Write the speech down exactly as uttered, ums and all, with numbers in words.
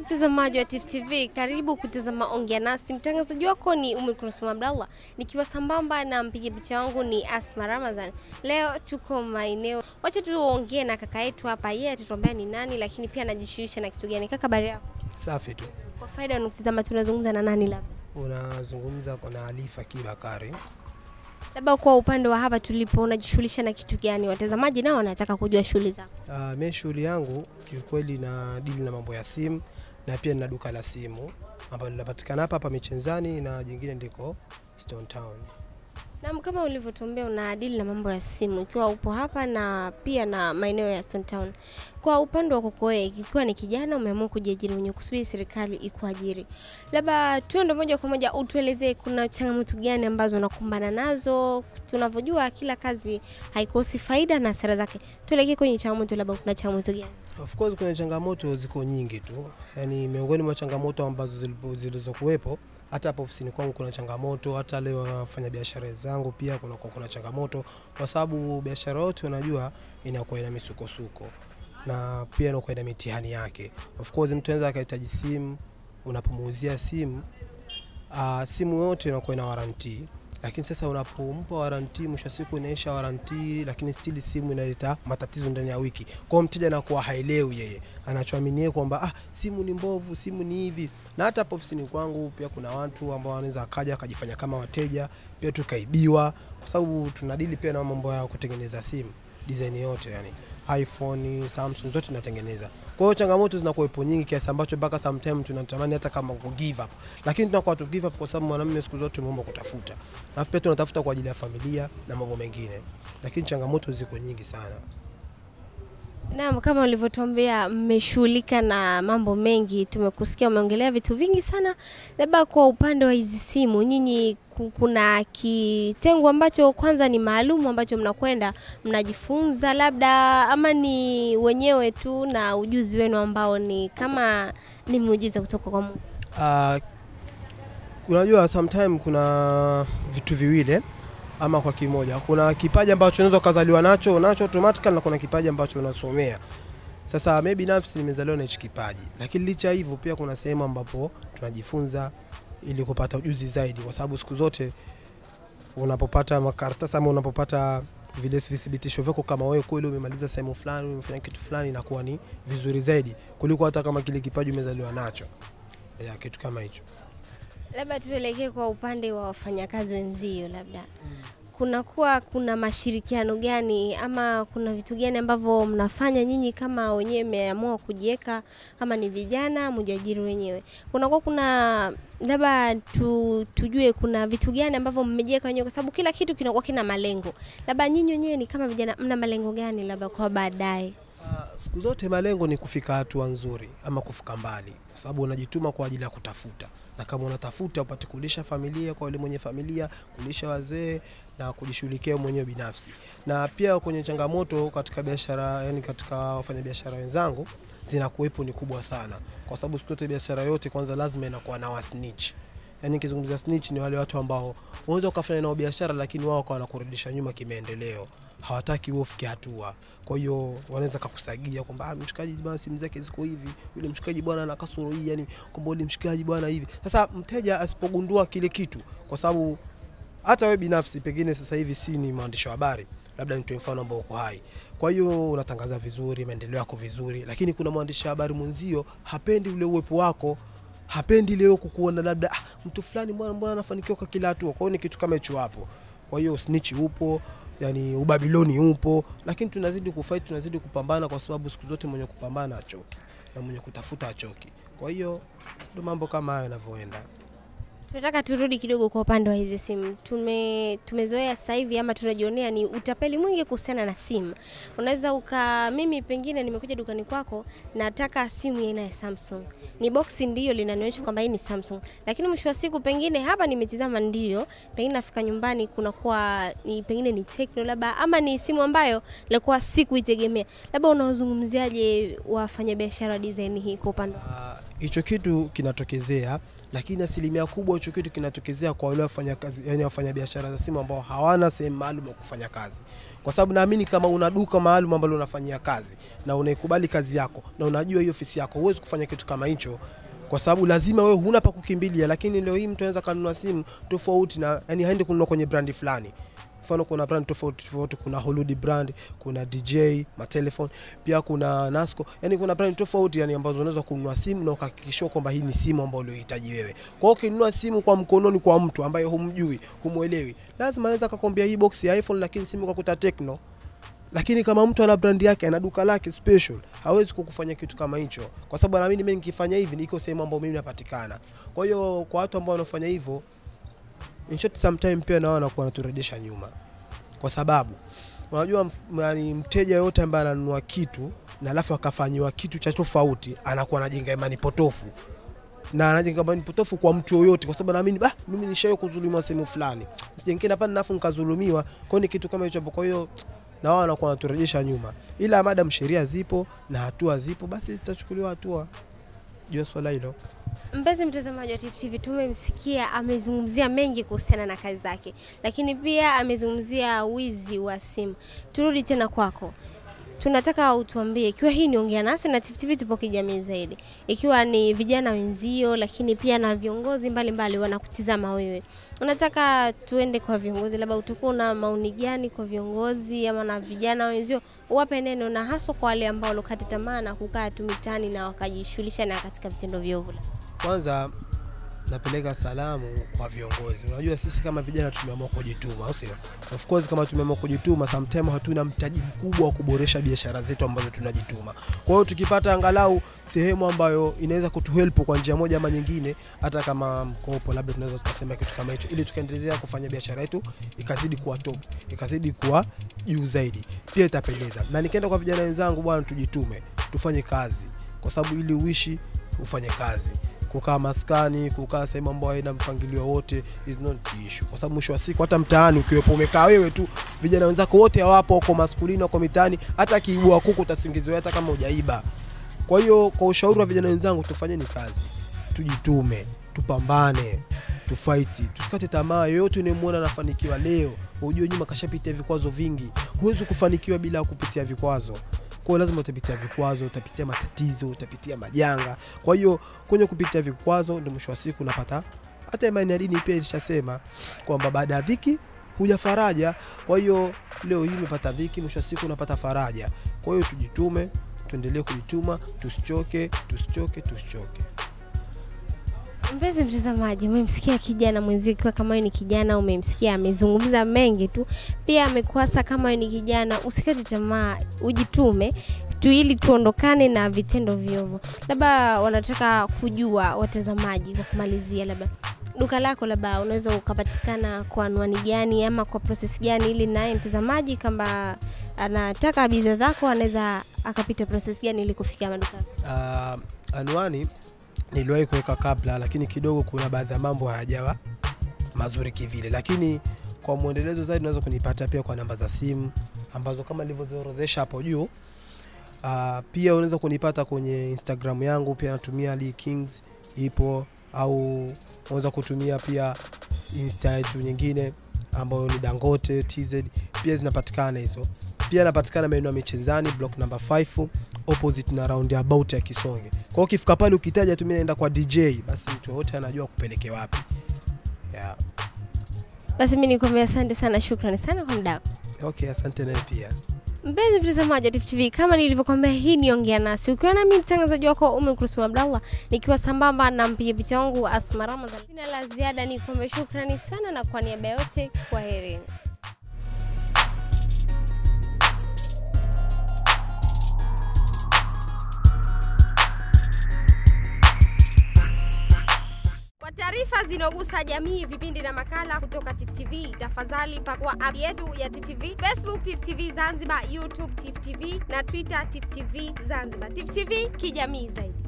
Mpenzi mtazamaji wa T I F U T V, karibu kutazama Ongea Nasi. Mtangazaji wako ni Umul Kurusum Abdallah, nikiwa sambamba na mpiga picha wangu ni Asma Ramazan. Leo tuko maeneo. Wacha tuongee na kaka yetu hapa, yeye atatuambia ni nani lakini pia anajishughulisha na kitu gani. Kaka, habari yako? Safi tu. Kwa faida unakutazama, tunazungumza na nani labda? Unazungumza kwa Alifa Kibakari. Labda kwa upande wa hapa tulipo unajishughulisha na kitu gani? Watazamaji nao wanataka kujua shughuli zako. Ah, mimi shughuli yangu kiukweli na deal na mambo ya simu, na pia nina duka la simu ambalo linapatikana hapa hapa Michenzani na jingine ndiko Stone Town. Na kama ulivyotuambia una deal na mambo ya simu ikiwa upo hapa na pia na maeneo ya Stone Town. Kwa upande wa kokoe, ikiwa ni kijana umeamua kujiajiri mwenyewe kusubiri serikali ikuajiri, labda tuende moja kwa moja utuelezee kuna changamoto gani ambazo unakumbana nazo. Tunavyojua kila kazi haikosi faida na hasara zake. Tuelekee kwenye changamoto, labda kuna changamoto gani? Of course kuna changamoto ziko nyingi tu. Yaani miongoni mwa changamoto ambazo zilizokuwepo hata hapo ofisini kwangu kuna changamoto, hata leo wafanya biashara zangu pia kuna kuna changamoto, kwa sababu biashara yote unajua inakuwa ina misukosuko na pia inakuwa ina mitihani yake. Of course mtu anaweza akahitaji simu, unapomuuzia simu uh, simu yote inakuwa ina warranty, lakini sasa unapompa warranty mwisho siku inaisha warranty, lakini still simu inaleta matatizo ndani ya wiki. Kwa mteja anakuwa haelewi, yeye anachoaminie kwamba ah, simu ni mbovu, simu ni hivi. Na hata ofisini kwangu pia kuna watu ambao wanaweza kaja akajifanya kama wateja, pia tukaibiwa, kwa sababu tunadili pia na mambo ya kutengeneza simu, design yote yani iPhone, Samsung zote tunatengeneza. Kwa hiyo changamoto zinakuwepo nyingi kiasi ambacho mpaka sometimes tunatamani hata kama ku give up. Lakini tunakuwa tu give up kwa sababu mwanamume siku zote muomba kutafuta. Na pia tunatafuta kwa ajili ya familia na mambo mengine. Lakini changamoto ziko nyingi sana. Naam, kama ulivyotuambia mmeshughulika na mambo mengi, tumekusikia umeongelea vitu vingi sana. Labda kwa upande wa hizi simu, nyinyi kuna kitengo ambacho kwanza ni maalumu ambacho mnakwenda mnajifunza, labda ama ni wenyewe tu na ujuzi wenu ambao ni kama ni muujiza kutoka kwa Mungu? Uh, unajua sometimes kuna vitu viwili ama kwa kimoja. Kuna kipaji ambacho unaweza kuzaliwa nacho, unacho automatically, na kuna kipaji ambacho unasomea. Sasa maybe nafsi nimezaliwa na hicho kipaji. Lakini licha hivyo pia kuna sehemu ambapo tunajifunza ili kupata ujuzi zaidi, kwa sababu siku zote unapopata makaratasi ama unapopata vile vithibitisho vyako kama wewe kweli umemaliza sehemu fulani, umefanya kitu fulani, inakuwa ni vizuri zaidi kuliko hata kama kile kipaji umezaliwa nacho. Ya kitu kama hicho. Labda tuelekee kwa upande wa wafanyakazi wenzio, labda kuna kuwa kuna mashirikiano gani ama kuna vitu gani ambavyo mnafanya nyinyi kama wenyewe mmeamua kujiweka kama ni vijana mjiajiri wenyewe? Kuna kuwa kuna labda tu, tujue kuna vitu gani ambavyo mmejiweka wenyewe, kwa sababu kila kitu kinakuwa kina malengo. Labda nyinyi wenyewe ni kama vijana mna malengo gani labda kwa baadaye? Uh, siku zote malengo ni kufika hatua nzuri ama kufika mbali, kwa sababu unajituma kwa ajili ya kutafuta. Na kama unatafuta upate kulisha familia, kwa wale mwenye familia, kulisha wazee na kujishughulikia mwenyewe binafsi. Na pia kwenye changamoto katika biashara, yani katika wafanyabiashara wenzangu, zinakuwepo ni kubwa sana. Kwa sababu siku zote biashara yote kwanza lazima inakuwa na wasnitch. Yaani nikizungumzia snitch ni wale watu ambao unaweza kufanya nao biashara lakini wao kwa wanakurudisha nyuma kimaendeleo. Hawataki wewe ufike hatua. Kwa hiyo wanaweza kukusagia kwamba mshikaji bwana simu zake ziko hivi, yule mshikaji bwana ana kasoro hii, yani kwamba yule mshikaji bwana hivi. Sasa mteja asipogundua kile kitu, kwa sababu hata wewe binafsi pengine sasa hivi si ni mwandishi wa habari, labda nitoe mfano ambao uko hai. Kwa hiyo unatangaza vizuri, maendeleo yako vizuri, lakini kuna mwandishi wa habari mwenzio hapendi ule uwepo wako. Hapendi leo kukuona labda ah, mtu fulani mbona mbona anafanikiwa kwa kila hatua. Kwa hiyo ni kitu kama hicho hapo. Kwa hiyo snitch upo, yani ubabiloni upo, lakini tunazidi kufight, tunazidi kupambana, kwa sababu siku zote mwenye kupambana hachoki na mwenye kutafuta achoki. Kwa hiyo ndio mambo kama hayo yanavyoenda. Tunataka turudi kidogo kwa upande wa hizi simu. Tume tumezoea sasa hivi ama tunajionea ni utapeli mwingi kuhusiana na simu. Unaweza uka mimi pengine nimekuja dukani kwako nataka simu aina ya Samsung. Ni box ndio linanionyesha kwamba hii ni Samsung. Lakini mwisho wa siku pengine hapa nimetizama ndio, pengine nafika nyumbani kuna kuwa ni pengine ni Techno labda ama ni simu ambayo ilikuwa sikuitegemea. Labda unaozungumziaje wafanyabiashara wa design hii kwa upande? Uh, hicho kitu kinatokezea Lakini asilimia kubwa hicho kitu kinatokezea kwa wale wafanya kazi, yani wafanya biashara za simu ambao hawana sehemu maalum ya kufanya kazi. Kwa sababu naamini kama una duka maalum ambalo unafanyia kazi na unaikubali kazi yako na unajua hiyo ofisi yako, huwezi kufanya kitu kama hicho. Kwa sababu lazima wewe huna pa kukimbilia, lakini leo hii mtu anaweza kanunua simu tofauti na yani haende kununua kwenye brandi fulani. Mfano kuna brand tofauti tofauti, kuna Huludi brand, kuna D J matephone, pia kuna Nasco. Yani kuna brand tofauti yani ambazo unaweza kununua simu na ukahakikishwa kwamba hii ni simu ambayo unahitaji wewe. Kwa hiyo ukinunua simu kwa mkononi kwa mtu ambaye humjui, humuelewi, lazima anaweza akakwambia hii box ya iPhone lakini simu ukakuta Techno. Lakini kama mtu ana brand yake, ana duka lake special, hawezi kukufanya kitu kama hicho. Kwa sababu naamini mimi nikifanya hivi niko sehemu ambayo mimi napatikana. Kwa hiyo kwa watu ambao wanafanya hivyo, in short sometimes pia naona kwa naturudisha nyuma. Kwa sababu unajua yani mteja yote ambaye ananunua kitu na alafu akafanywa kitu cha tofauti, anakuwa anajenga imani potofu. Na anajenga imani potofu kwa mtu yoyote, kwa sababu naamini bah mimi nishayo kudhulumiwa sehemu fulani. Sijengine hapa naafu nikadhulumiwa, kwa ni kitu kama hicho. Kwa hiyo naona anakuwa anaturejesha nyuma. Ila madam sheria zipo na hatua zipo, basi zitachukuliwa hatua. Jua swala hilo. Mpenzi mtazamaji wa T I F U T V, tumemsikia amezungumzia mengi kuhusiana na kazi zake, lakini pia amezungumzia wizi wa simu. Turudi tena kwako. Tunataka utuambie, ikiwa hii ni Ongea Nasi na T I F U T V tupo kijamii zaidi, ikiwa ni vijana wenzio lakini pia na viongozi mbalimbali wanakutizama wewe, unataka tuende kwa viongozi, labda utakuwa na maoni gani kwa viongozi ama na vijana wenzio? Uwape neno, na hasa kwa wale ambao walokata tamaa na kukaa tu mitaani na wakajishughulisha na katika vitendo viovu. Kwanza napeleka salamu kwa viongozi. Unajua sisi kama vijana tumeamua kujituma, au sio? Of course kama tumeamua kujituma, sometimes hatuna mtaji mkubwa wa kuboresha biashara zetu ambazo tunajituma. Kwa hiyo tukipata angalau sehemu ambayo inaweza kutuhelp kwa njia moja ama nyingine, hata kama mkopo labda tunaweza kusema kitu kama hicho, ili tukaendelea kufanya biashara yetu ikazidi kuwa top, ikazidi kuwa juu zaidi. Pia itapendeza. Na nikaenda kwa vijana wenzangu, bwana tujitume, tufanye kazi. Kwa sababu ili uishi ufanye kazi. Kukaa maskani, kukaa sehemu ambayo haina mpangilio wote is not issue. Kwa sababu mwisho wa siku hata mtaani ukiwepo umekaa wewe tu, vijana wenzako wote hawapo, wako maskulini, wako mitaani, hata kiibua kuku utasingizwa hata kama hujaiba. Kwa hiyo kwa ushauri wa vijana wenzangu, tufanyeni kazi, tujitume, tupambane, tufighti, tusikate tamaa. Yoyote unayemuona anafanikiwa leo, ujue nyuma kashapitia vikwazo vingi. Huwezi kufanikiwa bila kupitia vikwazo. Kwa lazima utapitia vikwazo, utapitia matatizo, utapitia majanga. Kwa hiyo kwenye kupitia vikwazo ndio mwisho wa siku unapata hata imani ya dini. Pia ilishasema kwamba baada ya dhiki huja faraja. Kwa hiyo leo hii umepata dhiki, mwisho wa siku unapata faraja. Kwa hiyo tujitume, tuendelee kujituma, tusichoke, tusichoke, tusichoke. Mpenzi mtazamaji, umemsikia kijana mwenzio. Ikiwa kama wewe ni kijana, umemsikia amezungumza mengi tu, pia amekuasa kama wewe ni kijana, usikate tamaa, ujitume tu ili tuondokane na vitendo viovu. Labda wanataka kujua watazamaji kwa kumalizia, labda duka lako labda unaweza ukapatikana kwa anwani gani ama kwa process gani, ili naye mtazamaji kama anataka bidhaa zako anaweza akapita process gani ili kufikia maduka. Uh, anwani niliwahi kuweka kabla, lakini kidogo kuna baadhi ya mambo hayajawa mazuri kivile. Lakini kwa muendelezo zaidi unaweza kunipata pia kwa namba za simu ambazo kama nilivyoziorodhesha hapo juu. Uh, pia unaweza kunipata kwenye Instagram yangu, pia natumia Lee Kings ipo, au unaweza kutumia pia Insta nyingine ambayo ni Dangote T Z, pia zinapatikana hizo. Pia napatikana maeneo ya Michenzani block number five opposite na roundabout ya Kisonge. Kwa hiyo ukifika pale ukitaja tu mimi naenda kwa D J, basi mtu wote anajua kupeleke wapi. Yeah. Basi mimi nikwambia asante sana, shukrani sana kwa muda wako. Okay, asante naye pia. Mpenzi mtazamaji wa T I F U T V, kama nilivyokuambia hii ni Ongea Nasi. Ukiwa na mimi mtangazaji wako Umar Kusum Abdalla, nikiwa sambamba na mpiga picha wangu Asma Ramazan. Sina la ziada, nikwambia shukrani sana na kwa niaba yote kwaheri. Taarifa zinazogusa jamii, vipindi na makala kutoka T I F U T V, tafadhali pakua app yetu ya T I F U T V, Facebook T I F U T V Zanzibar, YouTube T I F U T V na Twitter T I F U T V Zanzibar. T I F U T V kijamii zaidi.